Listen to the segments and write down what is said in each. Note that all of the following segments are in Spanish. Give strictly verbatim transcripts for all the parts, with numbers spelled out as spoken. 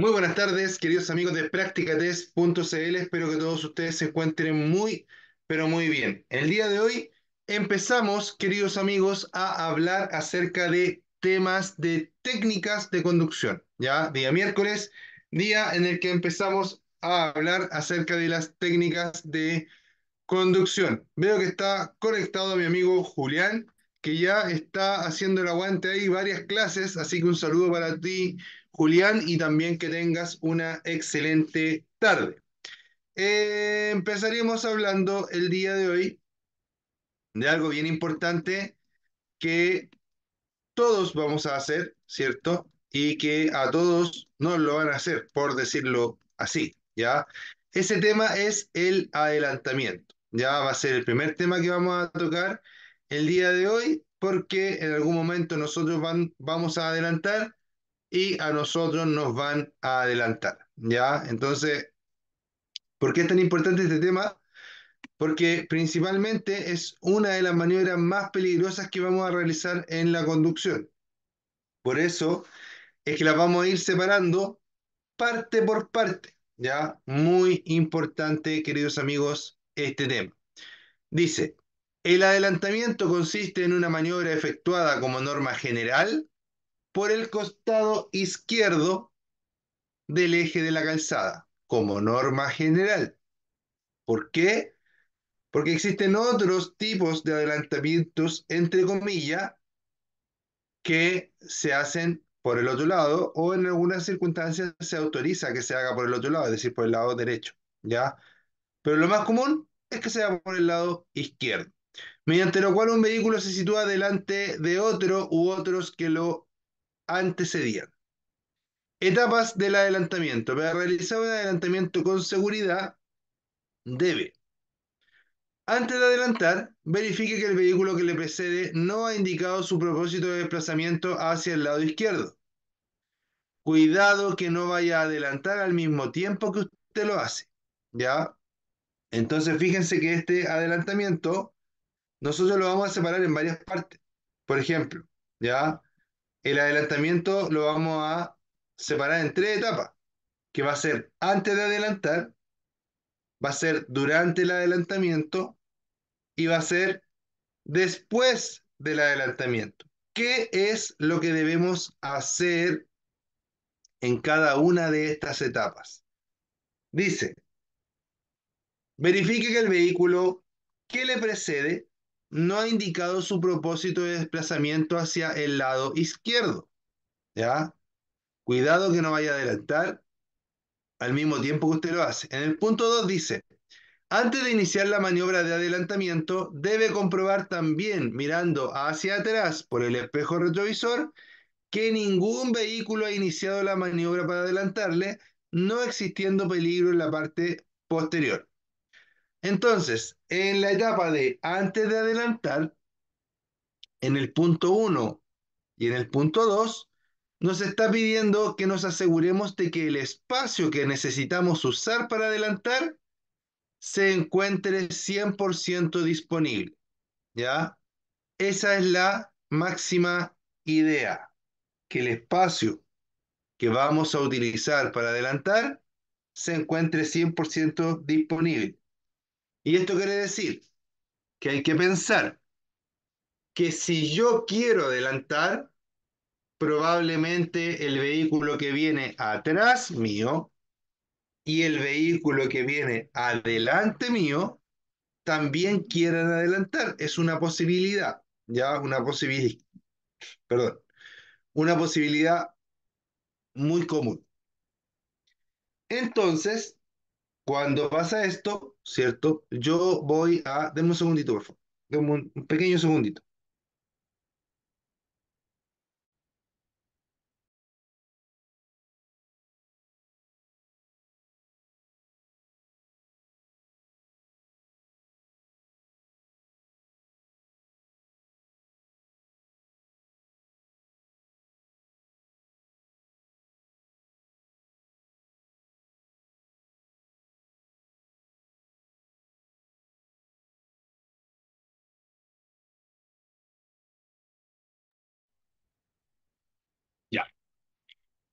Muy buenas tardes, queridos amigos de PracticaTest punto c l. Espero que todos ustedes se encuentren muy, pero muy bien. El día de hoy empezamos, queridos amigos, a hablar acerca de temas de técnicas de conducción. Ya, día miércoles, día en el que empezamos a hablar acerca de las técnicas de conducción. Veo que está conectado mi amigo Julián, que ya está haciendo el aguante ahí varias clases, así que un saludo para ti, Julián, y también que tengas una excelente tarde. Eh, empezaríamos hablando el día de hoy de algo bien importante que todos vamos a hacer, ¿cierto? Y que a todos nos lo van a hacer, por decirlo así, ¿ya? Ese tema es el adelantamiento. Ya va a ser el primer tema que vamos a tocar el día de hoy, porque en algún momento nosotros van, vamos a adelantar y a nosotros nos van a adelantar, ¿ya? Entonces, ¿por qué es tan importante este tema? Porque principalmente es una de las maniobras más peligrosas que vamos a realizar en la conducción. Por eso es que las vamos a ir separando parte por parte, ¿ya? Muy importante, queridos amigos, este tema. Dice, el adelantamiento consiste en una maniobra efectuada como norma general por el costado izquierdo del eje de la calzada, como norma general. ¿Por qué? Porque existen otros tipos de adelantamientos, entre comillas, que se hacen por el otro lado, o en algunas circunstancias se autoriza que se haga por el otro lado, es decir, por el lado derecho, ¿ya? Pero lo más común es que se haga por el lado izquierdo, mediante lo cual un vehículo se sitúa delante de otro u otros que lo antecedían. Etapas del adelantamiento. Para realizar un adelantamiento con seguridad, debe: antes de adelantar, verifique que el vehículo que le precede no ha indicado su propósito de desplazamiento hacia el lado izquierdo. Cuidado que no vaya a adelantar al mismo tiempo que usted lo hace, ¿ya? Entonces, fíjense que este adelantamiento nosotros lo vamos a separar en varias partes. Por ejemplo, ¿ya? El adelantamiento lo vamos a separar en tres etapas, que va a ser antes de adelantar, va a ser durante el adelantamiento y va a ser después del adelantamiento. ¿Qué es lo que debemos hacer en cada una de estas etapas? Dice, verifique que el vehículo que le precede no ha indicado su propósito de desplazamiento hacia el lado izquierdo, ¿ya? Cuidado que no vaya a adelantar al mismo tiempo que usted lo hace. En el punto dos dice, antes de iniciar la maniobra de adelantamiento, debe comprobar también, mirando hacia atrás por el espejo retrovisor, que ningún vehículo ha iniciado la maniobra para adelantarle, no existiendo peligro en la parte posterior. Entonces, en la etapa de antes de adelantar, en el punto uno y en el punto dos, nos está pidiendo que nos aseguremos de que el espacio que necesitamos usar para adelantar se encuentre cien por ciento disponible, ¿ya? Esa es la máxima idea, que el espacio que vamos a utilizar para adelantar se encuentre cien por ciento disponible. Y esto quiere decir que hay que pensar que si yo quiero adelantar, probablemente el vehículo que viene atrás mío y el vehículo que viene adelante mío también quieran adelantar. Es una posibilidad, ¿ya? Una posibilidad, perdón, una posibilidad muy común. Entonces, cuando pasa esto, ¿cierto? Yo voy a... Denme un segundito, por favor. Denme un, un pequeño segundito.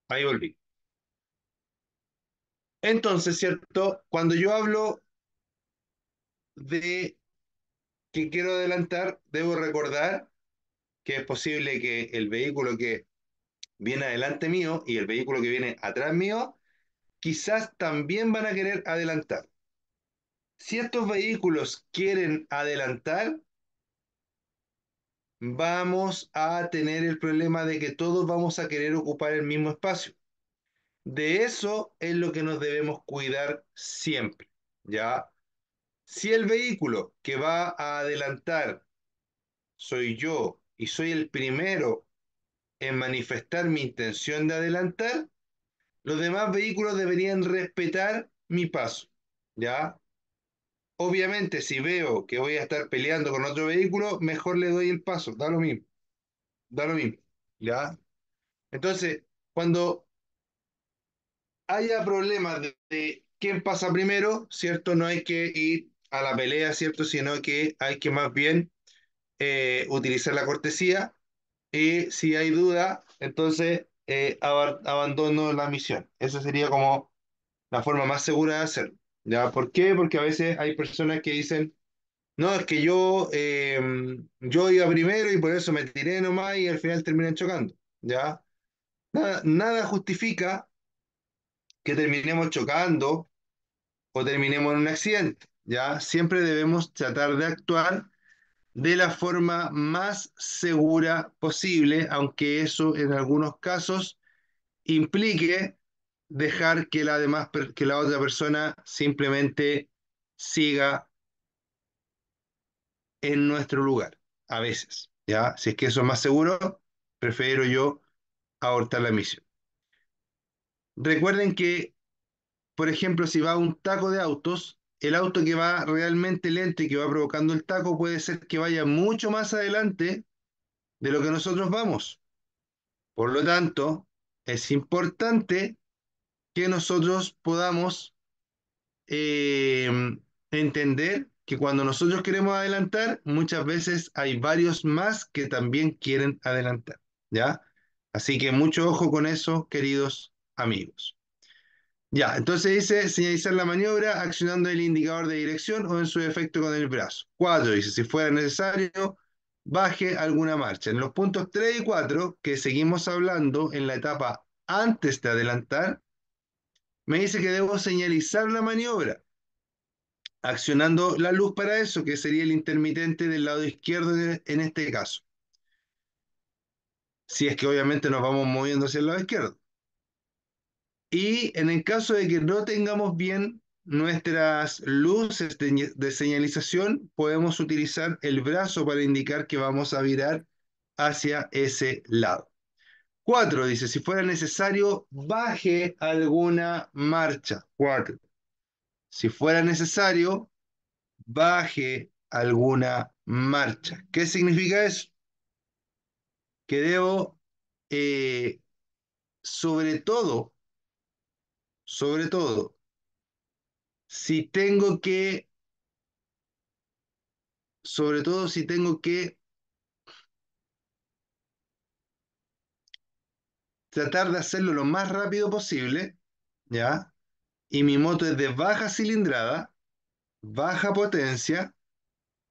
Ahí volví. Entonces, ¿cierto? Cuando yo hablo de que quiero adelantar, debo recordar que es posible que el vehículo que viene adelante mío y el vehículo que viene atrás mío, quizás también van a querer adelantar. Si estos vehículos quieren adelantar, vamos a tener el problema de que todos vamos a querer ocupar el mismo espacio. De eso es lo que nos debemos cuidar siempre, ¿ya? Si el vehículo que va a adelantar soy yo y soy el primero en manifestar mi intención de adelantar, los demás vehículos deberían respetar mi paso, ¿ya? Obviamente, si veo que voy a estar peleando con otro vehículo, mejor le doy el paso, da lo mismo, da lo mismo, ¿ya? Entonces, cuando haya problemas de, de quién pasa primero, ¿cierto? No hay que ir a la pelea, ¿cierto? Sino que hay que más bien eh, utilizar la cortesía y si hay duda, entonces eh, ab- abandono la misión. Esa sería como la forma más segura de hacerlo. ¿Ya? ¿Por qué? Porque a veces hay personas que dicen, no, es que yo, eh, yo iba primero y por eso me tiré nomás y al final terminan chocando, ¿ya? Nada, nada justifica que terminemos chocando o terminemos en un accidente, ¿ya? Siempre debemos tratar de actuar de la forma más segura posible, aunque eso en algunos casos implique dejar que la, demás, que la otra persona simplemente siga en nuestro lugar, a veces, ¿ya? Si es que eso es más seguro, prefiero yo abortar la misión. Recuerden que, por ejemplo, si va un taco de autos, el auto que va realmente lento y que va provocando el taco puede ser que vaya mucho más adelante de lo que nosotros vamos. Por lo tanto, es importante que nosotros podamos eh, entender que cuando nosotros queremos adelantar, muchas veces hay varios más que también quieren adelantar, ¿ya? Así que mucho ojo con eso, queridos amigos. Ya, entonces dice, señalizar la maniobra accionando el indicador de dirección o en su defecto con el brazo. Cuatro, dice, si fuera necesario, baje alguna marcha. En los puntos tres y cuatro, que seguimos hablando en la etapa antes de adelantar, me dice que debo señalizar la maniobra, accionando la luz para eso, que sería el intermitente del lado izquierdo en este caso. Si es que obviamente nos vamos moviendo hacia el lado izquierdo. Y en el caso de que no tengamos bien nuestras luces de, de señalización, podemos utilizar el brazo para indicar que vamos a virar hacia ese lado. Cuatro, dice, si fuera necesario, baje alguna marcha. Cuatro. Si fuera necesario, baje alguna marcha. ¿Qué significa eso? Que debo, eh, sobre todo, sobre todo, si tengo que, sobre todo si tengo que, tratar de hacerlo lo más rápido posible, ¿ya? Y mi moto es de baja cilindrada, baja potencia,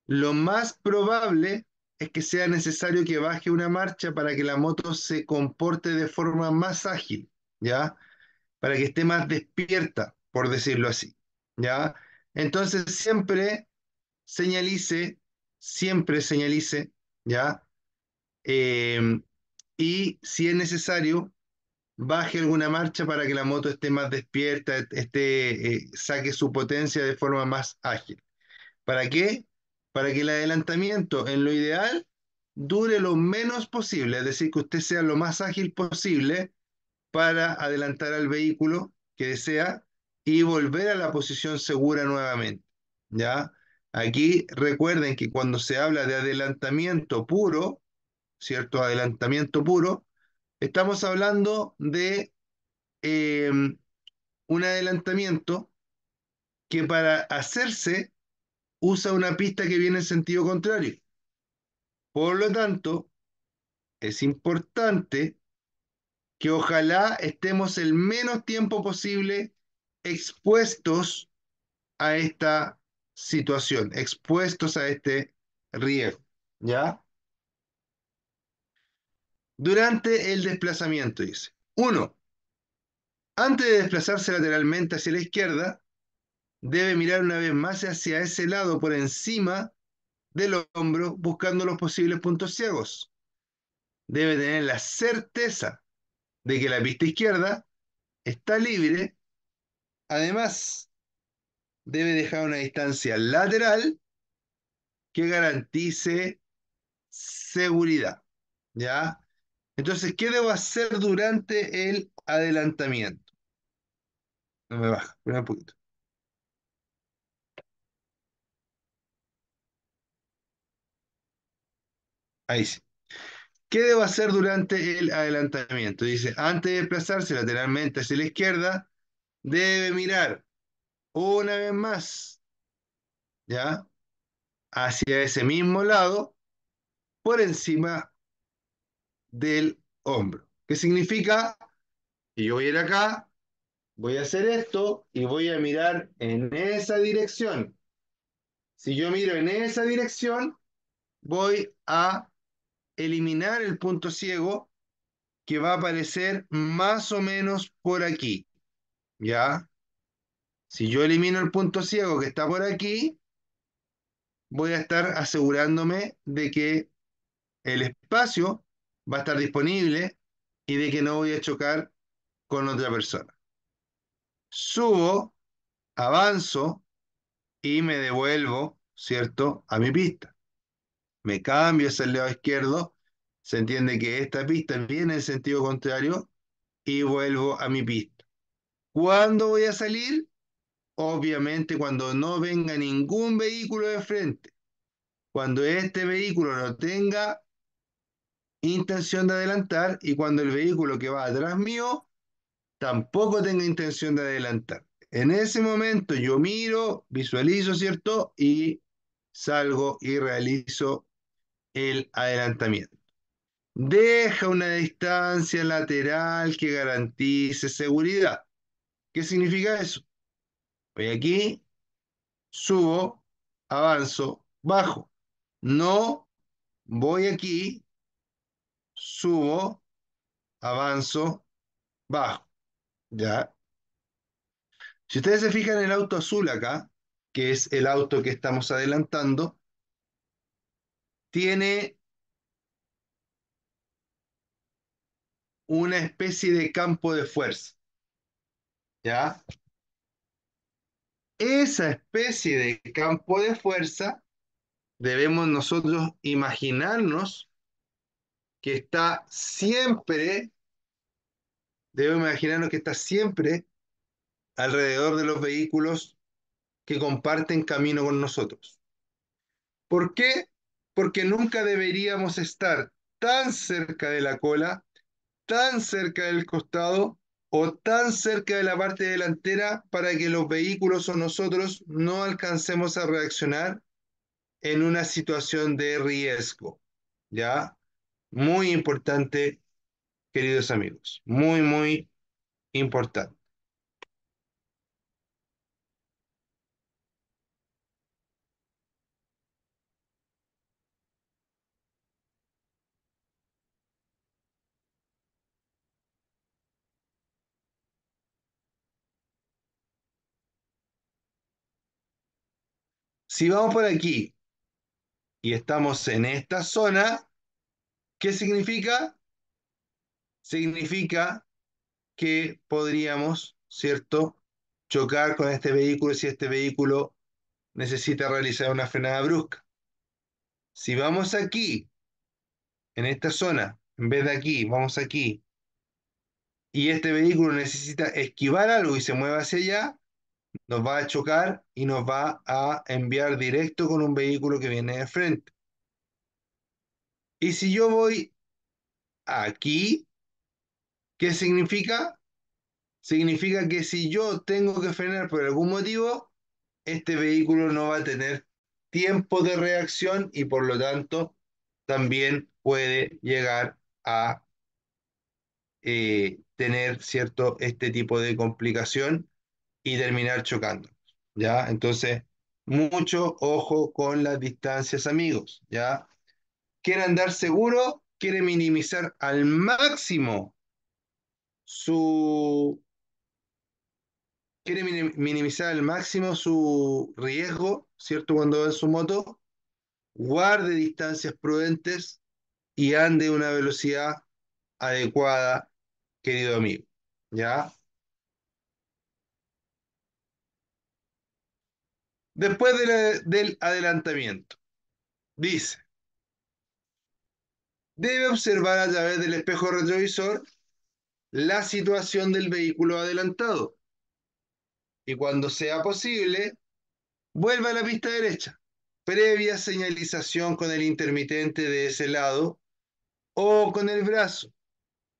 lo más probable es que sea necesario que baje una marcha para que la moto se comporte de forma más ágil, ¿ya? Para que esté más despierta, por decirlo así, ¿ya? Entonces siempre señalice, siempre señalice, ¿ya? Eh, y si es necesario, baje alguna marcha para que la moto esté más despierta, esté, eh, saque su potencia de forma más ágil. ¿Para qué? Para que el adelantamiento, en lo ideal, dure lo menos posible, es decir, que usted sea lo más ágil posible para adelantar al vehículo que desea y volver a la posición segura nuevamente, ¿ya? Aquí recuerden que cuando se habla de adelantamiento puro, ¿cierto? Adelantamiento puro, estamos hablando de eh, un adelantamiento que para hacerse usa una pista que viene en sentido contrario. Por lo tanto, es importante que ojalá estemos el menos tiempo posible expuestos a esta situación, expuestos a este riesgo, ¿ya? Durante el desplazamiento, dice. Uno, antes de desplazarse lateralmente hacia la izquierda, debe mirar una vez más hacia ese lado por encima del hombro, buscando los posibles puntos ciegos. Debe tener la certeza de que la pista izquierda está libre. Además, debe dejar una distancia lateral que garantice seguridad, ¿ya? Entonces, ¿qué debo hacer durante el adelantamiento? No me baja, espera un poquito. Ahí sí. ¿Qué debo hacer durante el adelantamiento? Dice, antes de desplazarse lateralmente hacia la izquierda, debe mirar una vez más, ¿ya? Hacia ese mismo lado, por encima del hombro. ¿Qué significa? Que yo voy a ir acá, voy a hacer esto y voy a mirar en esa dirección. Si yo miro en esa dirección, voy a eliminar el punto ciego que va a aparecer más o menos por aquí, ¿ya? Si yo elimino el punto ciego que está por aquí, voy a estar asegurándome de que el espacio va a estar disponible y de que no voy a chocar con otra persona. Subo, avanzo y me devuelvo, ¿cierto?, a mi pista. Me cambio hacia el lado izquierdo, se entiende que esta pista viene en sentido contrario y vuelvo a mi pista. ¿Cuándo voy a salir? Obviamente cuando no venga ningún vehículo de frente. Cuando este vehículo no tenga intención de adelantar y cuando el vehículo que va atrás mío tampoco tenga intención de adelantar. En ese momento yo miro, visualizo, ¿cierto? Y salgo y realizo el adelantamiento. Deja una distancia lateral que garantice seguridad. ¿Qué significa eso? Voy aquí, subo, avanzo, bajo. No voy aquí, subo, avanzo, bajo. ¿Ya? Si ustedes se fijan en el auto azul acá, que es el auto que estamos adelantando, tiene una especie de campo de fuerza, ¿ya? Esa especie de campo de fuerza debemos nosotros imaginarnos que está siempre, debemos imaginarnos que está siempre alrededor de los vehículos que comparten camino con nosotros. ¿Por qué? Porque nunca deberíamos estar tan cerca de la cola, tan cerca del costado o tan cerca de la parte delantera para que los vehículos o nosotros no alcancemos a reaccionar en una situación de riesgo, ¿ya? Muy importante, queridos amigos, muy, muy importante. Si vamos por aquí y estamos en esta zona, ¿qué significa? Significa que podríamos, ¿cierto?, chocar con este vehículo si este vehículo necesita realizar una frenada brusca. Si vamos aquí, en esta zona, en vez de aquí, vamos aquí, y este vehículo necesita esquivar algo y se mueve hacia allá, nos va a chocar y nos va a enviar directo con un vehículo que viene de frente. Y si yo voy aquí, ¿qué significa? Significa que si yo tengo que frenar por algún motivo, este vehículo no va a tener tiempo de reacción y por lo tanto también puede llegar a eh, tener, ¿cierto?, este tipo de complicación y terminar chocando, ¿ya? Entonces, mucho ojo con las distancias, amigos, ¿ya? Quiere andar seguro, quiere minimizar al máximo su... Quiere minimizar al máximo su riesgo, ¿cierto? Cuando va en su moto, guarde distancias prudentes y ande a una velocidad adecuada, querido amigo, ¿ya? Después de la, del adelantamiento, dice, debe observar a través del espejo retrovisor la situación del vehículo adelantado y cuando sea posible, vuelva a la pista derecha, previa señalización con el intermitente de ese lado o con el brazo,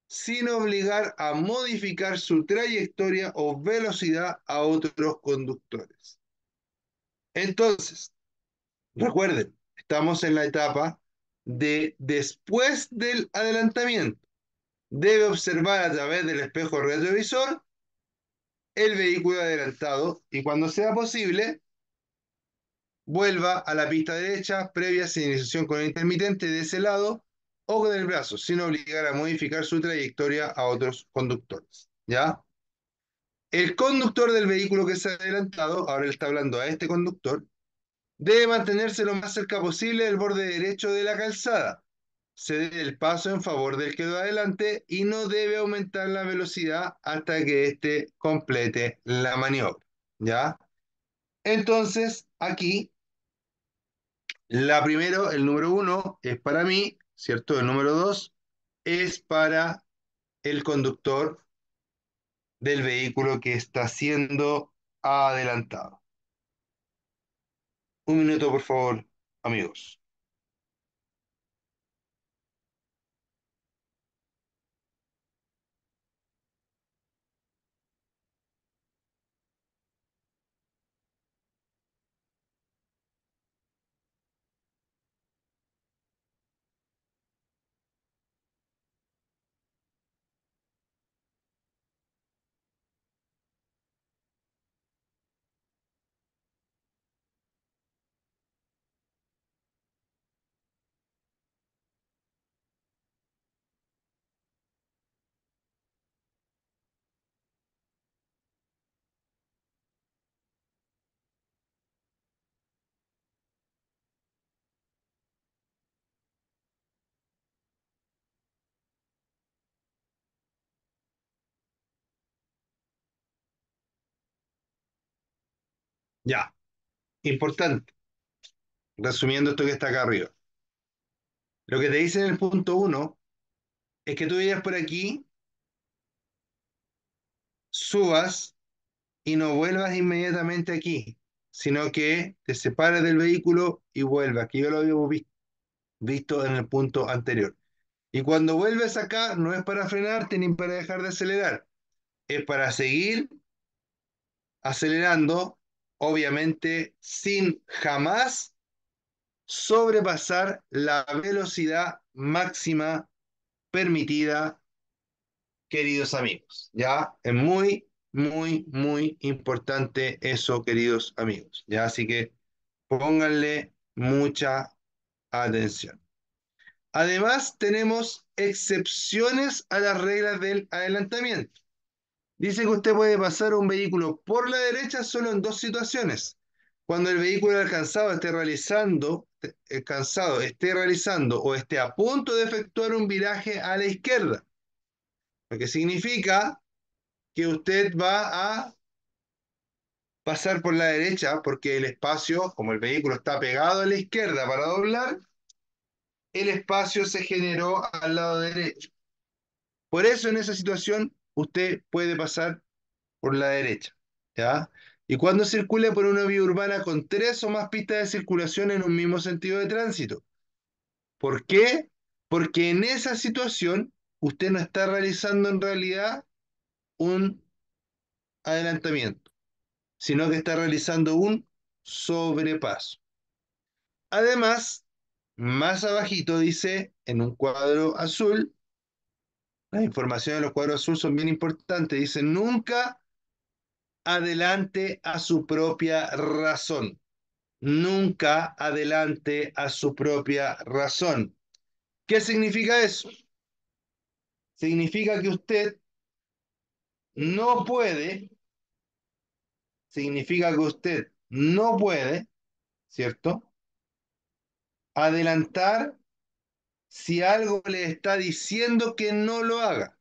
sin obligar a modificar su trayectoria o velocidad a otros conductores. Entonces, recuerden, estamos en la etapa de después del adelantamiento. Debe observar a través del espejo retrovisor el vehículo adelantado y cuando sea posible, vuelva a la pista derecha previa señalización con el intermitente de ese lado o con el brazo, sin obligar a modificar su trayectoria a otros conductores, ¿ya? El conductor del vehículo que se ha adelantado, ahora él está hablando a este conductor, debe mantenerse lo más cerca posible del borde derecho de la calzada, ceder el paso en favor del que va adelante y no debe aumentar la velocidad hasta que éste complete la maniobra, ¿ya? Entonces, aquí, la primero, el número uno, es para mí, ¿cierto? El número dos es para el conductor del vehículo que está siendo adelantado. Un minuto, por favor, amigos. Ya, importante, resumiendo esto que está acá arriba. Lo que te dice en el punto uno es que tú vayas por aquí, subas y no vuelvas inmediatamente aquí, sino que te separes del vehículo y vuelvas, que yo lo habíamos visto, visto en el punto anterior. Y cuando vuelves acá, no es para frenarte ni para dejar de acelerar, es para seguir acelerando, obviamente sin jamás sobrepasar la velocidad máxima permitida, queridos amigos, ¿ya? Es muy, muy, muy importante eso, queridos amigos, ¿ya? Así que pónganle mucha atención. Además, tenemos excepciones a las reglas del adelantamiento. Dice que usted puede pasar un vehículo por la derecha solo en dos situaciones. Cuando el vehículo alcanzado esté realizando, alcanzado esté realizando o esté a punto de efectuar un viraje a la izquierda. Lo que significa que usted va a pasar por la derecha porque el espacio, como el vehículo está pegado a la izquierda para doblar, el espacio se generó al lado derecho. Por eso en esa situación usted puede pasar por la derecha, ¿ya? Y cuando circule por una vía urbana con tres o más pistas de circulación en un mismo sentido de tránsito. ¿Por qué? Porque en esa situación usted no está realizando en realidad un adelantamiento, sino que está realizando un sobrepaso. Además, más abajito dice, en un cuadro azul, las informaciones de los cuadros azules son bien importantes. Dicen, nunca adelante a su propia razón. Nunca adelante a su propia razón. ¿Qué significa eso? Significa que usted no puede, significa que usted no puede, ¿cierto?, adelantar si algo le está diciendo que no lo haga.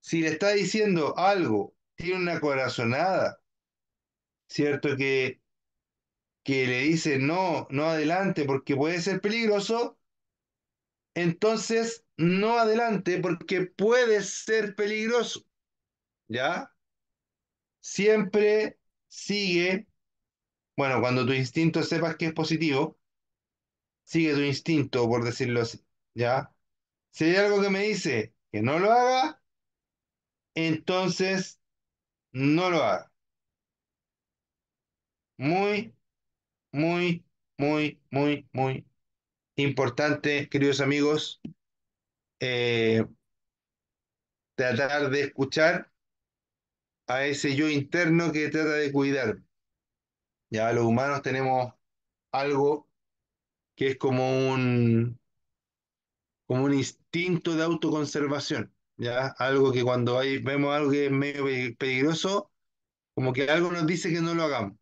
Si le está diciendo algo, tiene una corazonada, ¿cierto?, que, que le dice no, no adelante porque puede ser peligroso, entonces no adelante porque puede ser peligroso, ¿ya? Siempre sigue, bueno, cuando tu instinto sepas que es positivo, sigue tu instinto, por decirlo así, ¿ya? Si hay algo que me dice que no lo haga, entonces no lo haga. Muy, muy, muy, muy, muy importante, queridos amigos, eh, tratar de escuchar a ese yo interno que trata de cuidar. Ya los humanos tenemos algo que es como un, como un instinto de autoconservación. ¿Ya? Algo que cuando hay, vemos algo que es medio peligroso, como que algo nos dice que no lo hagamos.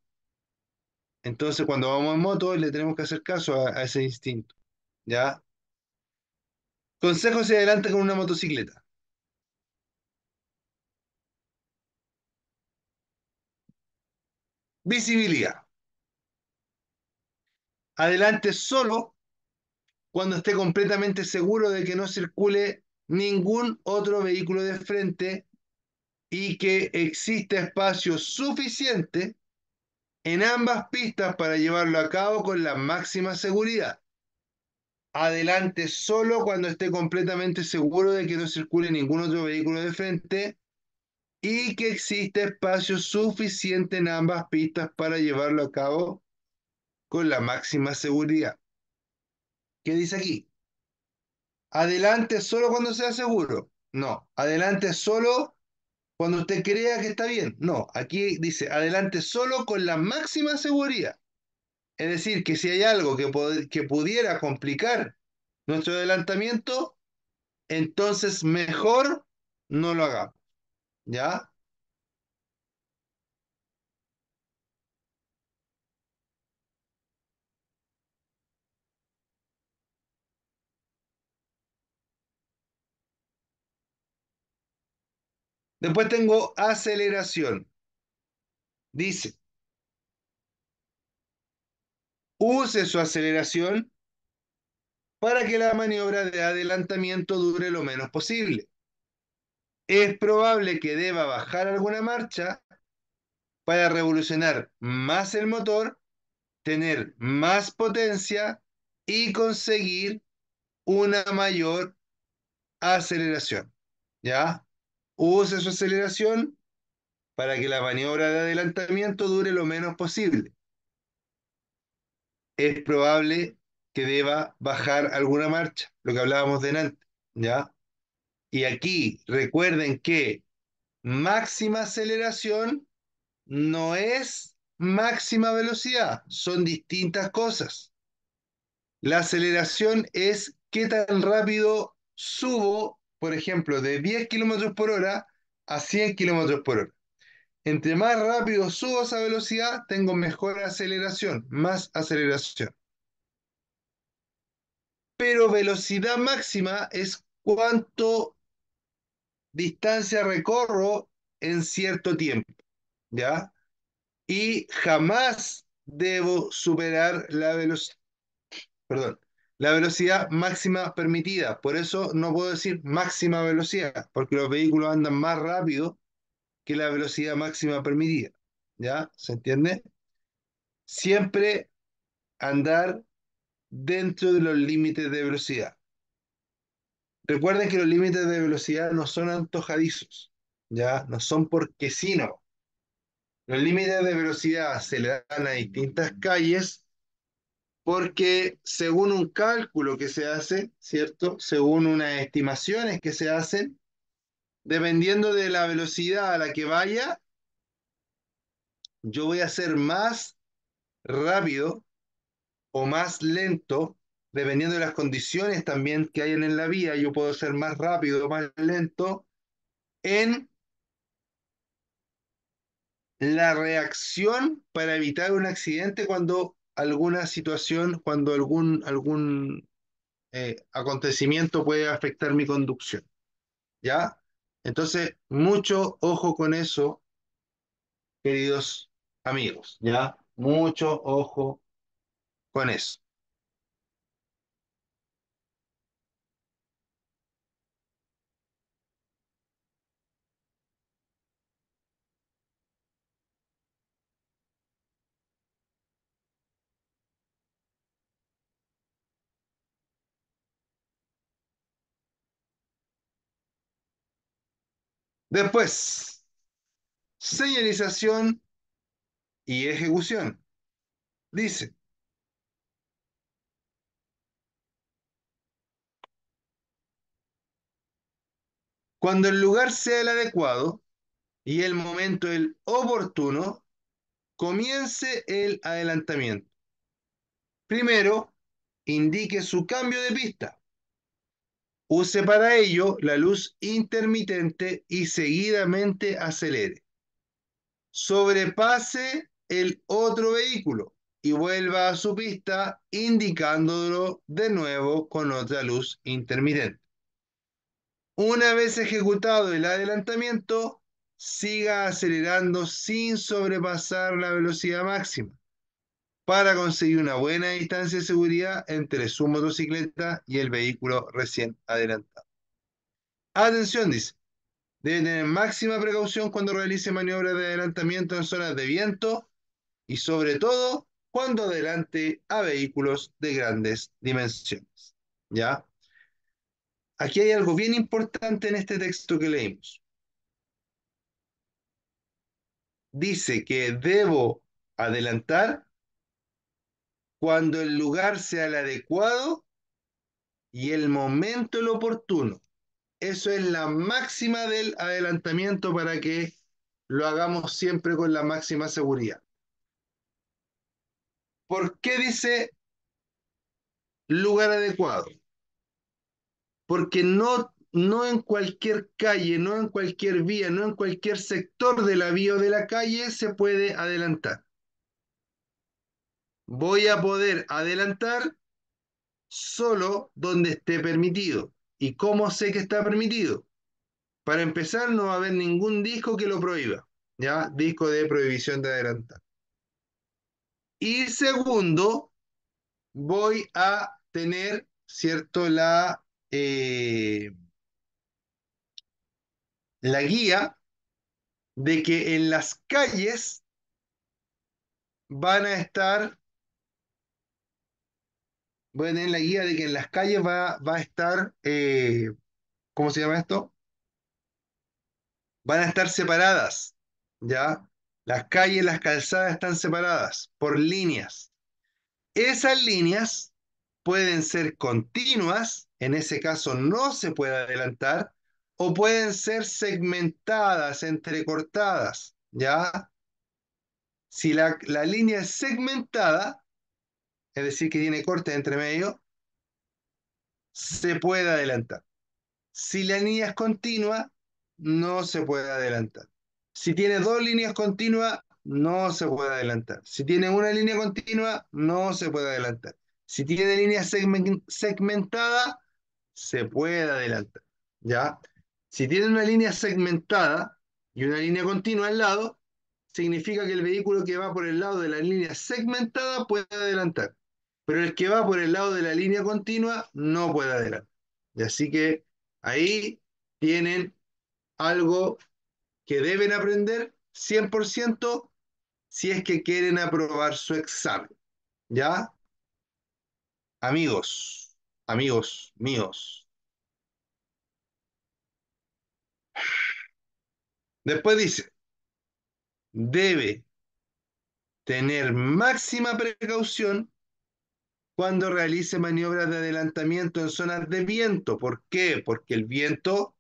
Entonces, cuando vamos en moto, le tenemos que hacer caso a, a ese instinto. ¿Ya? Consejo: se adelanta con una motocicleta. Visibilidad. Adelante solo cuando esté completamente seguro de que no circule ningún otro vehículo de frente y que existe espacio suficiente en ambas pistas para llevarlo a cabo con la máxima seguridad. Adelante solo cuando esté completamente seguro de que no circule ningún otro vehículo de frente y que existe espacio suficiente en ambas pistas para llevarlo a cabo con la máxima seguridad. ¿Qué dice aquí? Adelante solo cuando sea seguro. No, adelante solo cuando usted crea que está bien. No, aquí dice adelante solo con la máxima seguridad. Es decir, que si hay algo que, que pudiera complicar nuestro adelantamiento, entonces mejor no lo hagamos. ¿Ya? Después tengo aceleración. Dice, use su aceleración para que la maniobra de adelantamiento dure lo menos posible. Es probable que deba bajar alguna marcha para revolucionar más el motor, tener más potencia y conseguir una mayor aceleración. ¿Ya? Use su aceleración para que la maniobra de adelantamiento dure lo menos posible. Es probable que deba bajar alguna marcha, lo que hablábamos delante, ¿ya? Y aquí recuerden que máxima aceleración no es máxima velocidad, son distintas cosas. La aceleración es qué tan rápido subo, por ejemplo, de diez kilómetros por hora a cien kilómetros por hora. Entre más rápido subo esa velocidad, tengo mejor aceleración, más aceleración. Pero velocidad máxima es cuánto distancia recorro en cierto tiempo, ¿ya? Y jamás debo superar la velocidad, perdón, la velocidad máxima permitida. Por eso no puedo decir máxima velocidad, porque los vehículos andan más rápido que la velocidad máxima permitida. ¿Ya? ¿Se entiende? Siempre andar dentro de los límites de velocidad. Recuerden que los límites de velocidad no son antojadizos, ¿ya? No son porque sí, no. Los límites de velocidad se le dan a distintas calles, porque según un cálculo que se hace, ¿cierto? Según unas estimaciones que se hacen, dependiendo de la velocidad a la que vaya, yo voy a ser más rápido o más lento, dependiendo de las condiciones también que hayan en la vía. Yo puedo ser más rápido o más lento en la reacción para evitar un accidente cuando alguna situación, cuando algún, algún eh, acontecimiento puede afectar mi conducción. ¿Ya? Entonces, mucho ojo con eso, queridos amigos, ¿ya? Mucho ojo con eso. Después, señalización y ejecución. Dice, cuando el lugar sea el adecuado y el momento el oportuno, comience el adelantamiento. Primero, indique su cambio de pista. Use para ello la luz intermitente y seguidamente acelere. Sobrepase el otro vehículo y vuelva a su pista indicándolo de nuevo con otra luz intermitente. Una vez ejecutado el adelantamiento, siga acelerando sin sobrepasar la velocidad máxima para conseguir una buena distancia de seguridad entre su motocicleta y el vehículo recién adelantado. Atención, dice, debe tener máxima precaución cuando realice maniobras de adelantamiento en zonas de viento y sobre todo cuando adelante a vehículos de grandes dimensiones. ¿Ya? Aquí hay algo bien importante en este texto que leímos. Dice que debo adelantar cuando el lugar sea el adecuado y el momento el oportuno. Eso es la máxima del adelantamiento para que lo hagamos siempre con la máxima seguridad. ¿Por qué dice lugar adecuado? Porque no, no en cualquier calle, no en cualquier vía, no en cualquier sector de la vía o de la calle se puede adelantar. Voy a poder adelantar solo donde esté permitido. ¿Y cómo sé que está permitido? Para empezar, no va a haber ningún disco que lo prohíba, ¿ya? Disco de prohibición de adelantar. Y segundo, voy a tener, ¿cierto? La, eh, la guía de que en las calles van a estar... voy a tener la guía de que en las calles va, va a estar, eh, ¿cómo se llama esto? Van a estar separadas, ¿ya? Las calles, las calzadas están separadas por líneas. Esas líneas pueden ser continuas, en ese caso no se puede adelantar, o pueden ser segmentadas, entrecortadas, ¿ya? Si la, la línea es segmentada, es decir, que tiene cortes entre medio, se puede adelantar. Si la línea es continua, no se puede adelantar. Si tiene dos líneas continuas, no se puede adelantar. Si tiene una línea continua, no se puede adelantar. Si tiene línea segmentada, se puede adelantar. ¿Ya? Si tiene una línea segmentada y una línea continua al lado, significa que el vehículo que va por el lado de la línea segmentada puede adelantar. Pero el que va por el lado de la línea continua no puede adelantar. Y así que ahí tienen algo que deben aprender cien por ciento si es que quieren aprobar su examen. ¿Ya? Amigos, amigos míos. Después dice, debe tener máxima precaución cuando realice maniobras de adelantamiento en zonas de viento. ¿Por qué? Porque el viento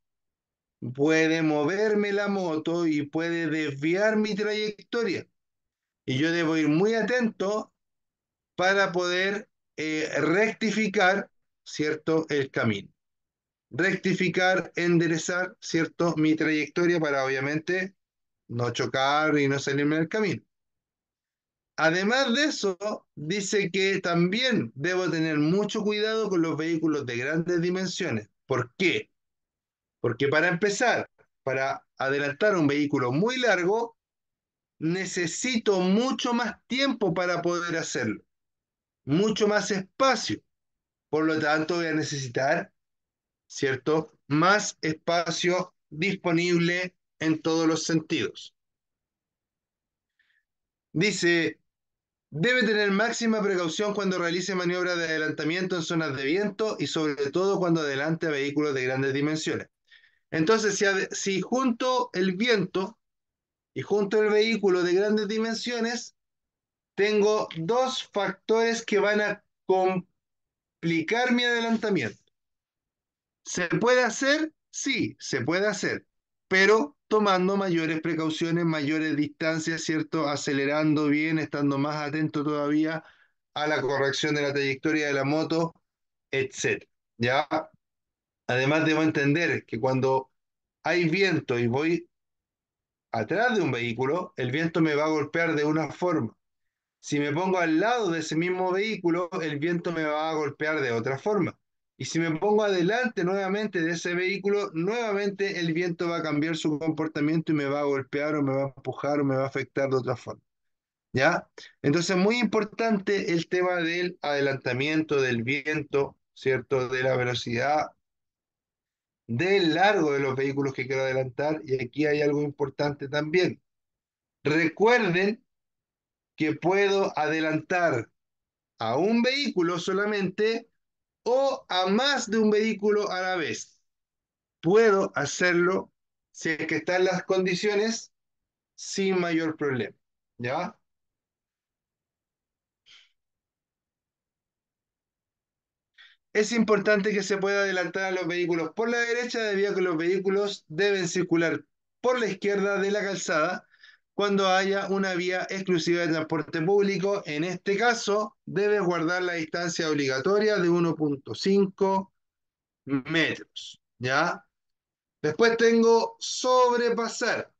puede moverme la moto y puede desviar mi trayectoria. y yo debo ir muy atento para poder eh, rectificar, ¿cierto?, el camino. Rectificar, enderezar, ¿cierto?, mi trayectoria para, obviamente, no chocar y no salirme del camino. Además de eso, dice que también debo tener mucho cuidado con los vehículos de grandes dimensiones. ¿Por qué? Porque para empezar, para adelantar un vehículo muy largo, necesito mucho más tiempo para poder hacerlo, mucho más espacio. Por lo tanto, voy a necesitar, ¿cierto?, más espacio disponible en todos los sentidos. Dice, debe tener máxima precaución cuando realice maniobras de adelantamiento en zonas de viento y sobre todo cuando adelante a vehículos de grandes dimensiones. Entonces, si, si junto el viento y junto el vehículo de grandes dimensiones, tengo dos factores que van a complicar mi adelantamiento. ¿Se puede hacer? Sí, se puede hacer, pero tomando mayores precauciones, mayores distancias, ¿cierto? Acelerando bien, estando más atento todavía a la corrección de la trayectoria de la moto, etcétera. ¿Ya? Además, debo entender que cuando hay viento y voy atrás de un vehículo, el viento me va a golpear de una forma. Si me pongo al lado de ese mismo vehículo, el viento me va a golpear de otra forma. Y si me pongo adelante nuevamente de ese vehículo, nuevamente el viento va a cambiar su comportamiento y me va a golpear o me va a empujar o me va a afectar de otra forma. ¿Ya? Entonces, muy importante el tema del adelantamiento, del viento, ¿cierto?, de la velocidad, del largo de los vehículos que quiero adelantar. Y aquí hay algo importante también. Recuerden que puedo adelantar a un vehículo solamente o a más de un vehículo a la vez. Puedo hacerlo si es que están las condiciones sin mayor problema. ¿Ya? Es importante que se pueda adelantar a los vehículos por la derecha debido a que los vehículos deben circular por la izquierda de la calzada cuando haya una vía exclusiva de transporte público. En este caso, debes guardar la distancia obligatoria de uno punto cinco metros, ¿ya? Después tengo sobrepasar.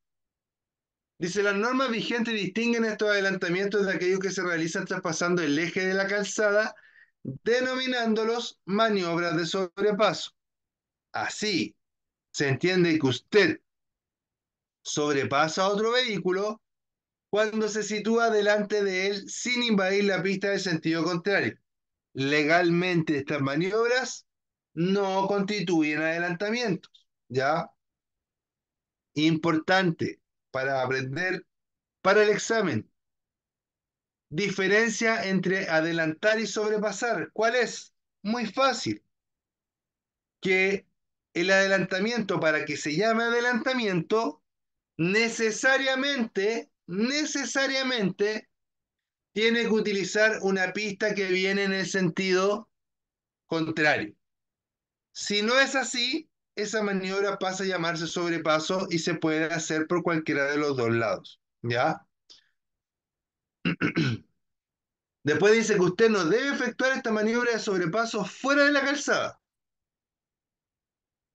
Dice, las normas vigentes distinguen estos adelantamientos de aquellos que se realizan traspasando el eje de la calzada, denominándolos maniobras de sobrepaso. Así, se entiende que usted sobrepasa a otro vehículo cuando se sitúa delante de él sin invadir la pista de sentido contrario. Legalmente estas maniobras no constituyen adelantamientos, ¿ya? Importante para aprender para el examen. Diferencia entre adelantar y sobrepasar. ¿Cuál es? Muy fácil. Que el adelantamiento, para que se llame adelantamiento, necesariamente, necesariamente, tiene que utilizar una pista que viene en el sentido contrario. Si no es así, esa maniobra pasa a llamarse sobrepaso y se puede hacer por cualquiera de los dos lados, ¿ya? Después dice que usted no debe efectuar esta maniobra de sobrepaso fuera de la calzada.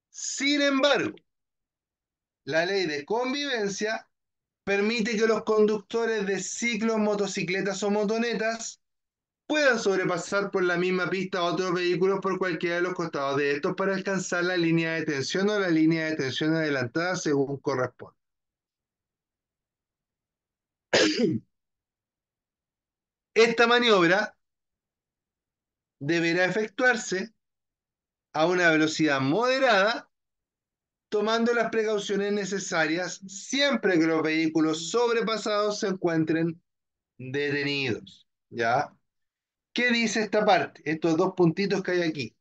Sin embargo, la ley de convivencia permite que los conductores de ciclos, motocicletas o motonetas puedan sobrepasar por la misma pista a otros vehículos por cualquiera de los costados de estos para alcanzar la línea de tensión o la línea de tensión adelantada según corresponde. Esta maniobra deberá efectuarse a una velocidad moderada, tomando las precauciones necesarias siempre que los vehículos sobrepasados se encuentren detenidos, ¿ya? ¿Qué dice esta parte? Estos dos puntitos que hay aquí.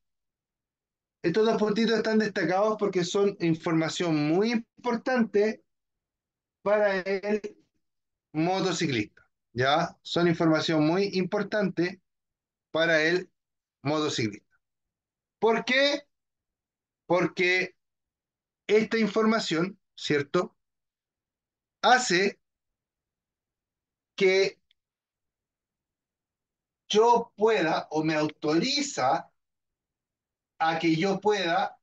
Estos dos puntitos están destacados porque son información muy importante para el motociclista, ¿ya? Son información muy importante para el motociclista. ¿Por qué? Porque esta información, ¿cierto?, hace que yo pueda o me autoriza a que yo pueda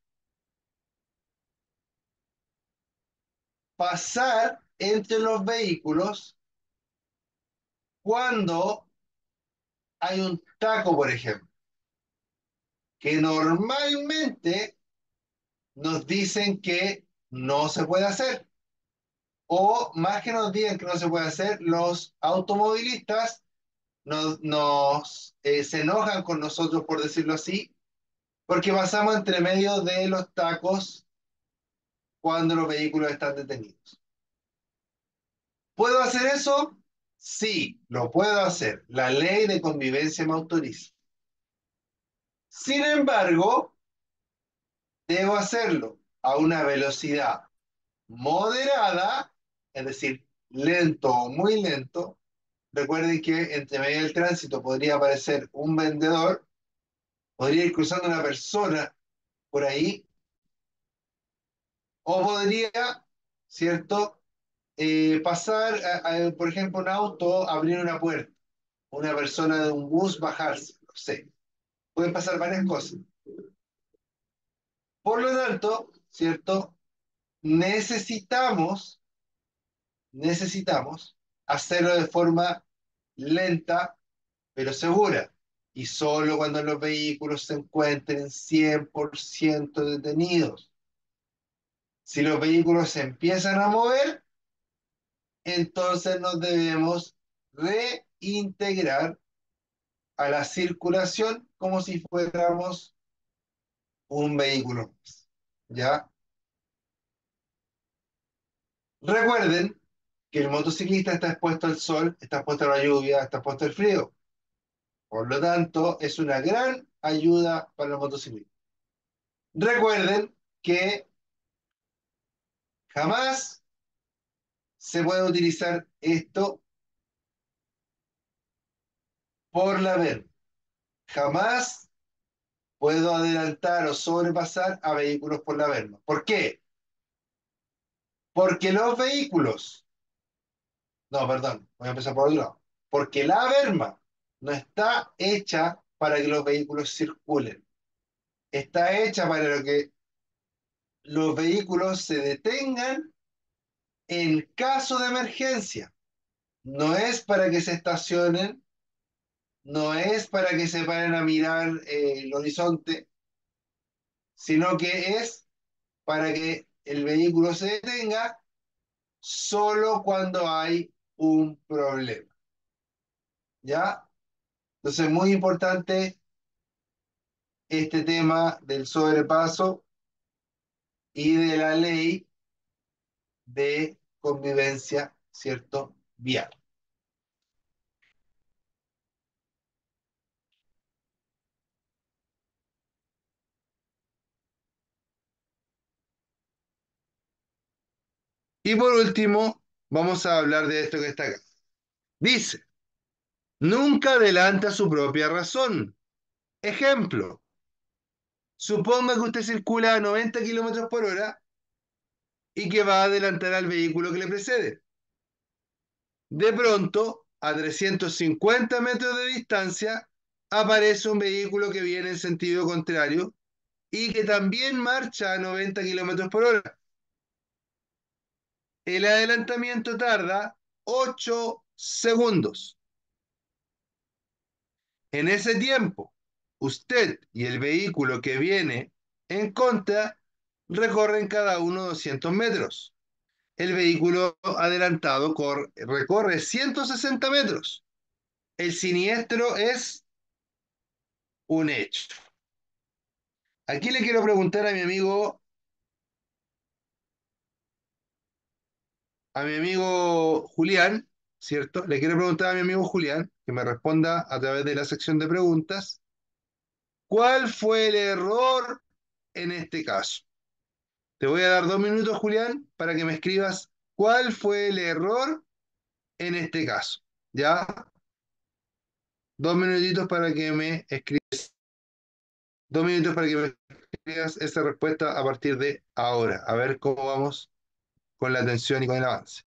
pasar entre los vehículos cuando hay un taco, por ejemplo, que normalmente nos dicen que no se puede hacer, o más que nos digan que no se puede hacer, los automovilistas nos, nos eh, se enojan con nosotros, por decirlo así, porque pasamos entre medio de los tacos cuando los vehículos están detenidos. ¿Puedo hacer eso? Sí, lo puedo hacer. La ley de convivencia me autoriza. Sin embargo, debo hacerlo a una velocidad moderada, es decir, lento o muy lento. Recuerden que entre medio del tránsito podría aparecer un vendedor, podría ir cruzando una persona por ahí, o podría, ¿cierto?, eh, pasar, a, a, por ejemplo, un auto, abrir una puerta, una persona de un bus bajarse, no sé. Pueden pasar varias cosas. Por lo tanto, ¿cierto?, necesitamos, necesitamos hacerlo de forma lenta, pero segura. Y solo cuando los vehículos se encuentren cien por ciento detenidos. Si los vehículos se empiezan a mover, entonces nos debemos reintegrar a la circulación como si fuéramos un vehículo más. ¿Ya? Recuerden que el motociclista está expuesto al sol, está expuesto a la lluvia, está expuesto al frío. Por lo tanto, es una gran ayuda para el motociclista. Recuerden que jamás se puede utilizar esto por la verde. Jamás puedo adelantar o sobrepasar a vehículos por la verde. ¿Por qué? Porque los vehículos, no, perdón, voy a empezar por otro lado, porque la berma no está hecha para que los vehículos circulen, está hecha para que los vehículos se detengan en caso de emergencia, no es para que se estacionen, no es para que se paren a mirar eh, el horizonte, sino que es para que el vehículo se detenga solo cuando hay un problema. ¿Ya? Entonces, muy importante este tema del sobrepaso y de la ley de convivencia, ¿cierto?, vial. Y por último, vamos a hablar de esto que está acá. Dice, nunca adelanta su propia razón. Ejemplo, suponga que usted circula a noventa kilómetros por hora y que va a adelantar al vehículo que le precede. De pronto, a trescientos cincuenta metros de distancia, aparece un vehículo que viene en sentido contrario y que también marcha a noventa kilómetros por hora. El adelantamiento tarda ocho segundos. En ese tiempo, usted y el vehículo que viene en contra recorren cada uno doscientos metros. El vehículo adelantado corre, recorre ciento sesenta metros. El siniestro es un hecho. Aquí le quiero preguntar a mi amigo... a mi amigo Julián, ¿cierto? Le quiero preguntar a mi amigo Julián, que me responda a través de la sección de preguntas, ¿cuál fue el error en este caso? Te voy a dar dos minutos, Julián, para que me escribas cuál fue el error en este caso, ¿ya? Dos minutitos para que me escribas. Dos minutos para que me escribas esa respuesta a partir de ahora. A ver cómo vamos con la atención y con el avance.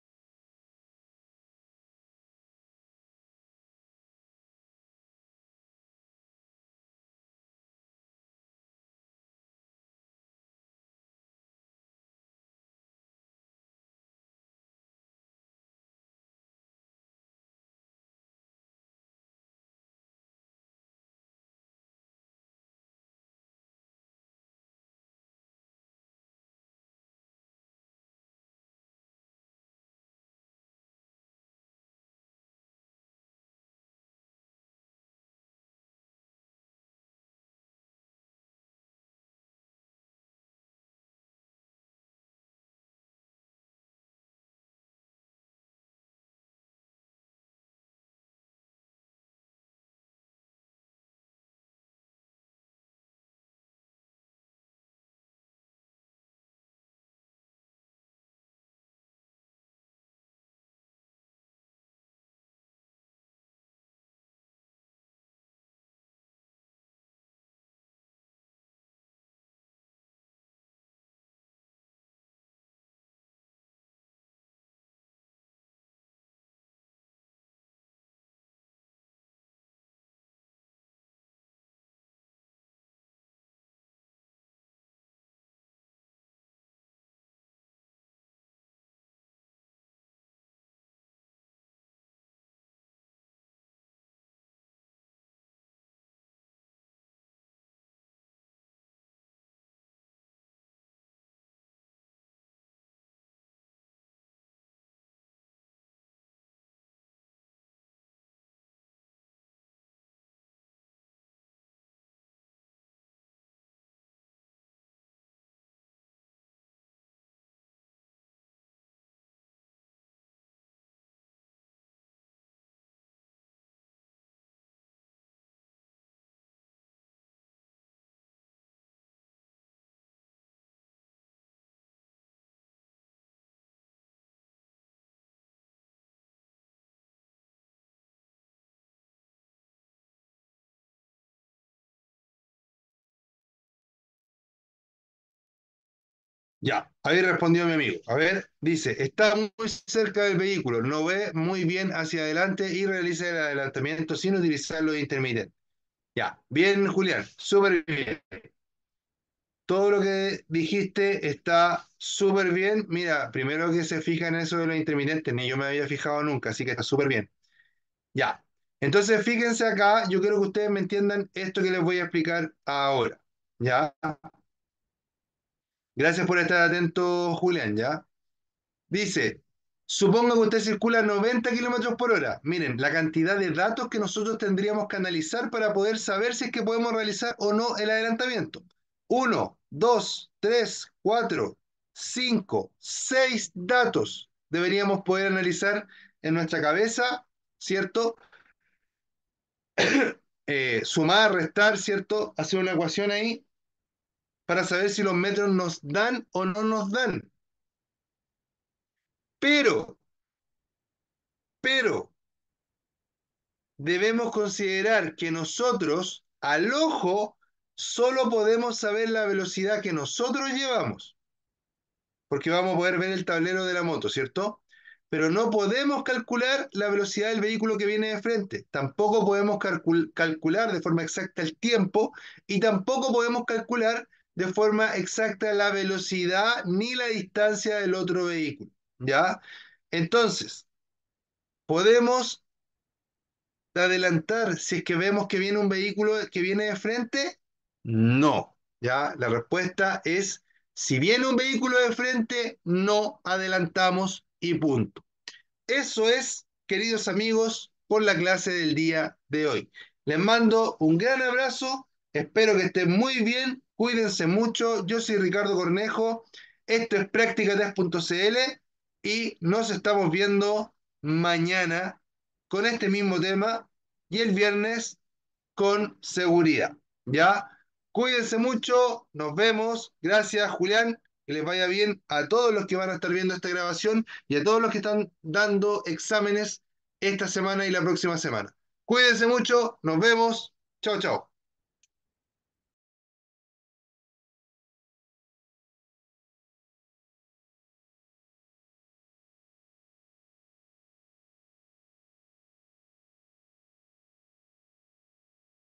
Ya, ahí respondió mi amigo. A ver, dice, está muy cerca del vehículo, no ve muy bien hacia adelante y realiza el adelantamiento sin utilizar los intermitentes. Ya, bien, Julián, súper bien. Todo lo que dijiste está súper bien. Mira, primero que se fija en eso de los intermitentes, ni yo me había fijado nunca, así que está súper bien. Ya, entonces fíjense acá, yo quiero que ustedes me entiendan esto que les voy a explicar ahora. Ya. Gracias por estar atento, Julián, ¿ya? Dice, suponga que usted circula a noventa kilómetros por hora. Miren, la cantidad de datos que nosotros tendríamos que analizar para poder saber si es que podemos realizar o no el adelantamiento. uno, dos, tres, cuatro, cinco, seis datos deberíamos poder analizar en nuestra cabeza, ¿cierto? eh, sumar, restar, ¿cierto? Hacer una ecuación ahí para saber si los metros nos dan o no nos dan. Pero, pero, debemos considerar que nosotros, al ojo, solo podemos saber la velocidad que nosotros llevamos, porque vamos a poder ver el tablero de la moto, ¿cierto? Pero no podemos calcular la velocidad del vehículo que viene de frente, tampoco podemos calcul- calcular de forma exacta el tiempo y tampoco podemos calcular de forma exacta la velocidad ni la distancia del otro vehículo, ¿ya? Entonces, podemos adelantar si es que vemos que viene un vehículo que viene de frente. No, ¿ya? La respuesta es, si viene un vehículo de frente, no adelantamos y punto. Eso es, queridos amigos, por la clase del día de hoy. Les mando un gran abrazo, espero que estén muy bien, cuídense mucho. Yo soy Ricardo Cornejo, esto es Practica Test punto c l y nos estamos viendo mañana con este mismo tema y el viernes con seguridad, ¿ya? Cuídense mucho, nos vemos. Gracias, Julián. Que les vaya bien a todos los que van a estar viendo esta grabación y a todos los que están dando exámenes esta semana y la próxima semana. Cuídense mucho, nos vemos. Chao, chao.